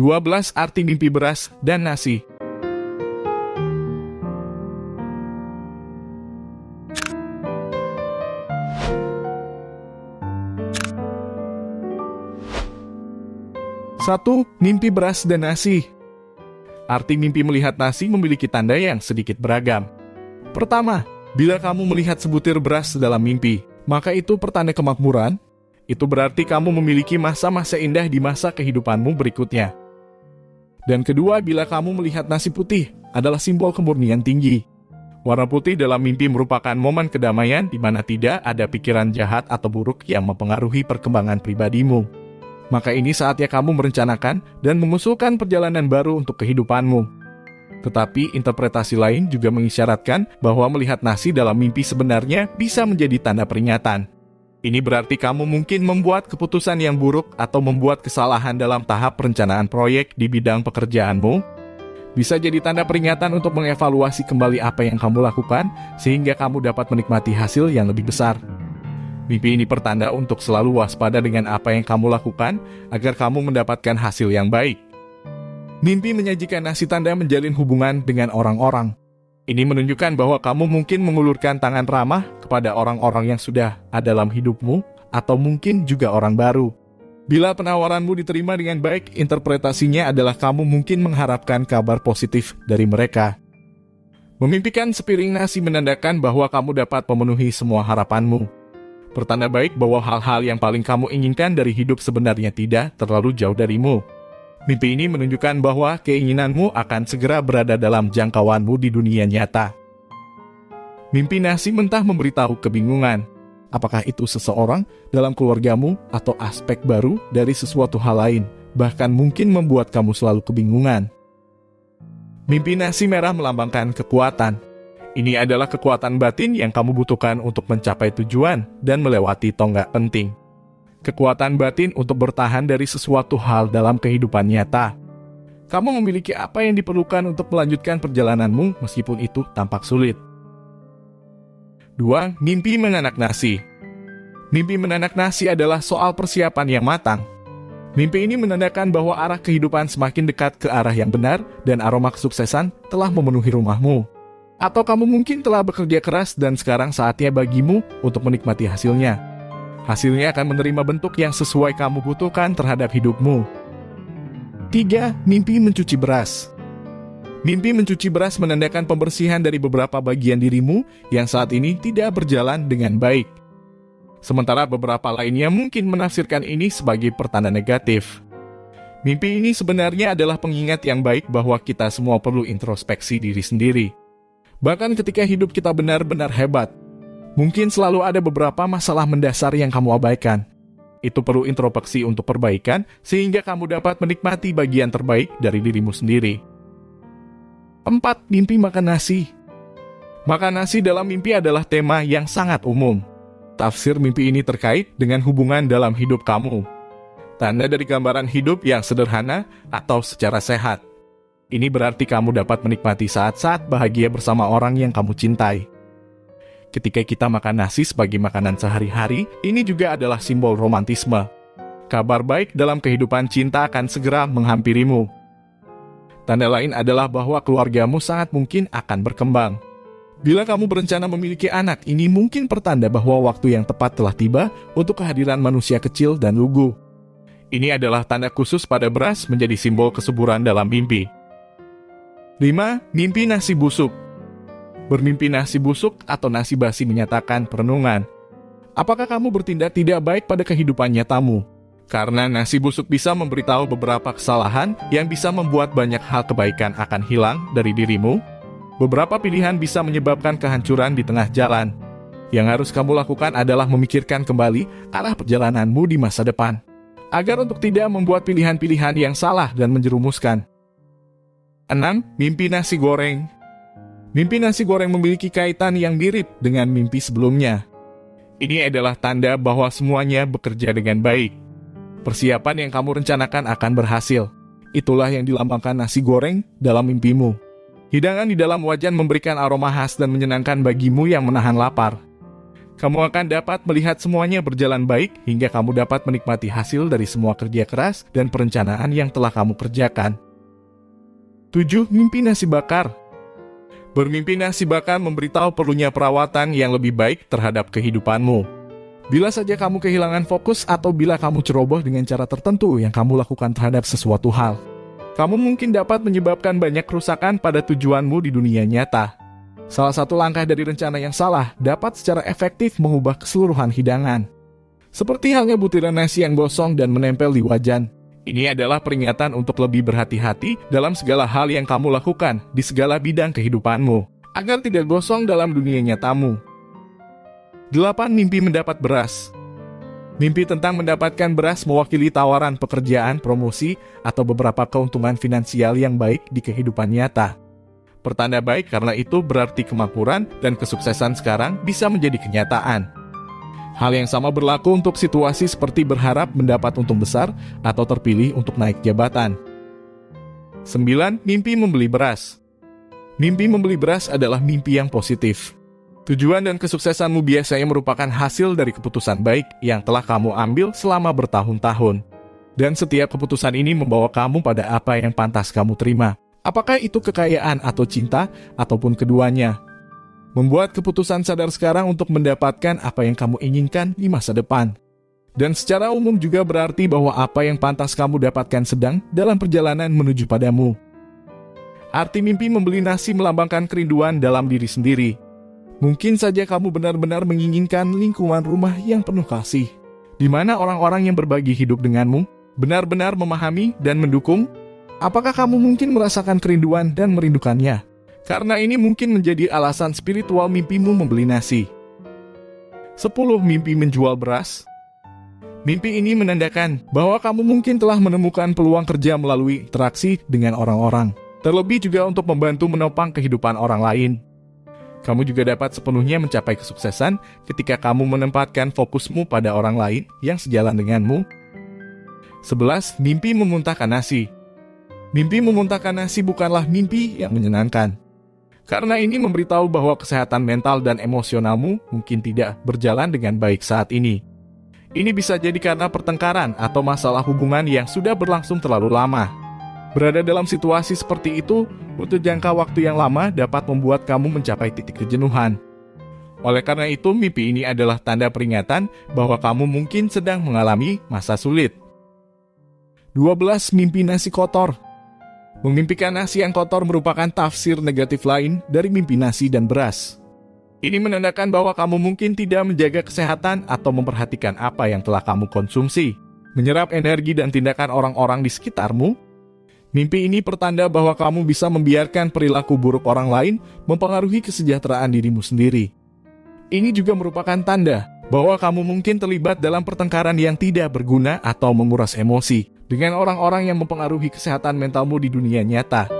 12 arti mimpi beras dan nasi. Satu, mimpi beras dan nasi. Arti mimpi melihat nasi memiliki tanda yang sedikit beragam. Pertama, bila kamu melihat sebutir beras dalam mimpi, maka itu pertanda kemakmuran. Itu berarti kamu memiliki masa-masa indah di masa kehidupanmu berikutnya. Dan kedua, bila kamu melihat nasi putih adalah simbol kemurnian tinggi. Warna putih dalam mimpi merupakan momen kedamaian di mana tidak ada pikiran jahat atau buruk yang mempengaruhi perkembangan pribadimu. Maka ini saatnya kamu merencanakan dan mengusulkan perjalanan baru untuk kehidupanmu. Tetapi interpretasi lain juga mengisyaratkan bahwa melihat nasi dalam mimpi sebenarnya bisa menjadi tanda peringatan. Ini berarti kamu mungkin membuat keputusan yang buruk atau membuat kesalahan dalam tahap perencanaan proyek di bidang pekerjaanmu. Bisa jadi tanda peringatan untuk mengevaluasi kembali apa yang kamu lakukan sehingga kamu dapat menikmati hasil yang lebih besar. Mimpi ini pertanda untuk selalu waspada dengan apa yang kamu lakukan agar kamu mendapatkan hasil yang baik. Mimpi menyajikan nasi tanda menjalin hubungan dengan orang-orang. Ini menunjukkan bahwa kamu mungkin mengulurkan tangan ramah kepada orang-orang yang sudah ada dalam hidupmu atau mungkin juga orang baru. Bila penawaranmu diterima dengan baik, interpretasinya adalah kamu mungkin mengharapkan kabar positif dari mereka. Memimpikan sepiring nasi menandakan bahwa kamu dapat memenuhi semua harapanmu. Pertanda baik bahwa hal-hal yang paling kamu inginkan dari hidup sebenarnya tidak terlalu jauh darimu. Mimpi ini menunjukkan bahwa keinginanmu akan segera berada dalam jangkauanmu di dunia nyata. Mimpi nasi mentah memberitahu kebingungan. Apakah itu seseorang dalam keluargamu atau aspek baru dari sesuatu hal lain, bahkan mungkin membuat kamu selalu kebingungan. Mimpi nasi merah melambangkan kekuatan. Ini adalah kekuatan batin yang kamu butuhkan untuk mencapai tujuan dan melewati tonggak penting. Kekuatan batin untuk bertahan dari sesuatu hal dalam kehidupan nyata. Kamu memiliki apa yang diperlukan untuk melanjutkan perjalananmu meskipun itu tampak sulit. 2. Mimpi menanak nasi. Mimpi menanak nasi adalah soal persiapan yang matang. Mimpi ini menandakan bahwa arah kehidupan semakin dekat ke arah yang benar dan aroma kesuksesan telah memenuhi rumahmu. Atau kamu mungkin telah bekerja keras dan sekarang saatnya bagimu untuk menikmati hasilnya. Hasilnya akan menerima bentuk yang sesuai kamu butuhkan terhadap hidupmu. 3. Mimpi mencuci beras. Mimpi mencuci beras menandakan pembersihan dari beberapa bagian dirimu yang saat ini tidak berjalan dengan baik. Sementara beberapa lainnya mungkin menafsirkan ini sebagai pertanda negatif. Mimpi ini sebenarnya adalah pengingat yang baik bahwa kita semua perlu introspeksi diri sendiri. Bahkan ketika hidup kita benar-benar hebat, mungkin selalu ada beberapa masalah mendasar yang kamu abaikan. Itu perlu introspeksi untuk perbaikan, sehingga kamu dapat menikmati bagian terbaik dari dirimu sendiri. 4. Mimpi makan nasi. Makan nasi dalam mimpi adalah tema yang sangat umum. Tafsir mimpi ini terkait dengan hubungan dalam hidup kamu. Tanda dari gambaran hidup yang sederhana atau secara sehat. Ini berarti kamu dapat menikmati saat-saat bahagia bersama orang yang kamu cintai. Ketika kita makan nasi sebagai makanan sehari-hari, ini juga adalah simbol romantisme. Kabar baik dalam kehidupan cinta akan segera menghampirimu. Tanda lain adalah bahwa keluargamu sangat mungkin akan berkembang. Bila kamu berencana memiliki anak, ini mungkin pertanda bahwa waktu yang tepat telah tiba untuk kehadiran manusia kecil dan lugu. Ini adalah tanda khusus pada beras menjadi simbol kesuburan dalam mimpi. 5. Mimpi nasi busuk. Bermimpi nasi busuk atau nasi basi menyatakan perenungan. Apakah kamu bertindak tidak baik pada kehidupan nyatamu? Karena nasi busuk bisa memberitahu beberapa kesalahan yang bisa membuat banyak hal kebaikan akan hilang dari dirimu. Beberapa pilihan bisa menyebabkan kehancuran di tengah jalan. Yang harus kamu lakukan adalah memikirkan kembali arah perjalananmu di masa depan, agar untuk tidak membuat pilihan-pilihan yang salah dan menjerumuskan. 6. Mimpi nasi goreng. Mimpi nasi goreng memiliki kaitan yang mirip dengan mimpi sebelumnya. Ini adalah tanda bahwa semuanya bekerja dengan baik. Persiapan yang kamu rencanakan akan berhasil. Itulah yang dilambangkan nasi goreng dalam mimpimu. Hidangan di dalam wajan memberikan aroma khas dan menyenangkan bagimu yang menahan lapar. Kamu akan dapat melihat semuanya berjalan baik hingga kamu dapat menikmati hasil dari semua kerja keras dan perencanaan yang telah kamu kerjakan. 7. Mimpi nasi bakar. Bermimpi nasi bakar memberitahu perlunya perawatan yang lebih baik terhadap kehidupanmu. Bila saja kamu kehilangan fokus atau bila kamu ceroboh dengan cara tertentu yang kamu lakukan terhadap sesuatu hal, kamu mungkin dapat menyebabkan banyak kerusakan pada tujuanmu di dunia nyata. Salah satu langkah dari rencana yang salah dapat secara efektif mengubah keseluruhan hidangan. Seperti halnya butiran nasi yang gosong dan menempel di wajan. Ini adalah peringatan untuk lebih berhati-hati dalam segala hal yang kamu lakukan di segala bidang kehidupanmu, agar tidak gosong dalam dunia nyatamu. 8. Mimpi mendapat beras. Mimpi tentang mendapatkan beras mewakili tawaran pekerjaan, promosi, atau beberapa keuntungan finansial yang baik di kehidupan nyata. Pertanda baik karena itu berarti kemakmuran dan kesuksesan sekarang bisa menjadi kenyataan. Hal yang sama berlaku untuk situasi seperti berharap mendapat untung besar atau terpilih untuk naik jabatan. 9. Mimpi membeli beras. Mimpi membeli beras adalah mimpi yang positif. Tujuan dan kesuksesanmu biasanya merupakan hasil dari keputusan baik yang telah kamu ambil selama bertahun-tahun. Dan setiap keputusan ini membawa kamu pada apa yang pantas kamu terima. Apakah itu kekayaan atau cinta, ataupun keduanya. Membuat keputusan sadar sekarang untuk mendapatkan apa yang kamu inginkan di masa depan. Dan secara umum juga berarti bahwa apa yang pantas kamu dapatkan sedang dalam perjalanan menuju padamu. Arti mimpi membeli nasi melambangkan kerinduan dalam diri sendiri. Mungkin saja kamu benar-benar menginginkan lingkungan rumah yang penuh kasih, di mana orang-orang yang berbagi hidup denganmu benar-benar memahami dan mendukung. Apakah kamu mungkin merasakan kerinduan dan merindukannya? Karena ini mungkin menjadi alasan spiritual mimpimu membeli nasi. 10. Mimpi menjual beras. Mimpi ini menandakan bahwa kamu mungkin telah menemukan peluang kerja melalui interaksi dengan orang-orang, terlebih juga untuk membantu menopang kehidupan orang lain. Kamu juga dapat sepenuhnya mencapai kesuksesan ketika kamu menempatkan fokusmu pada orang lain yang sejalan denganmu. 11. Mimpi memuntahkan nasi. Mimpi memuntahkan nasi bukanlah mimpi yang menyenangkan. Karena ini memberitahu bahwa kesehatan mental dan emosionalmu mungkin tidak berjalan dengan baik saat ini. Ini bisa jadi karena pertengkaran atau masalah hubungan yang sudah berlangsung terlalu lama. Berada dalam situasi seperti itu, untuk jangka waktu yang lama dapat membuat kamu mencapai titik kejenuhan. Oleh karena itu, mimpi ini adalah tanda peringatan bahwa kamu mungkin sedang mengalami masa sulit. 12. Mimpi nasi kotor. Memimpikan nasi yang kotor merupakan tafsir negatif lain dari mimpi nasi dan beras. Ini menandakan bahwa kamu mungkin tidak menjaga kesehatan atau memperhatikan apa yang telah kamu konsumsi, menyerap energi dan tindakan orang-orang di sekitarmu. Mimpi ini pertanda bahwa kamu bisa membiarkan perilaku buruk orang lain mempengaruhi kesejahteraan dirimu sendiri. Ini juga merupakan tanda bahwa kamu mungkin terlibat dalam pertengkaran yang tidak berguna atau menguras emosi dengan orang-orang yang mempengaruhi kesehatan mentalmu di dunia nyata.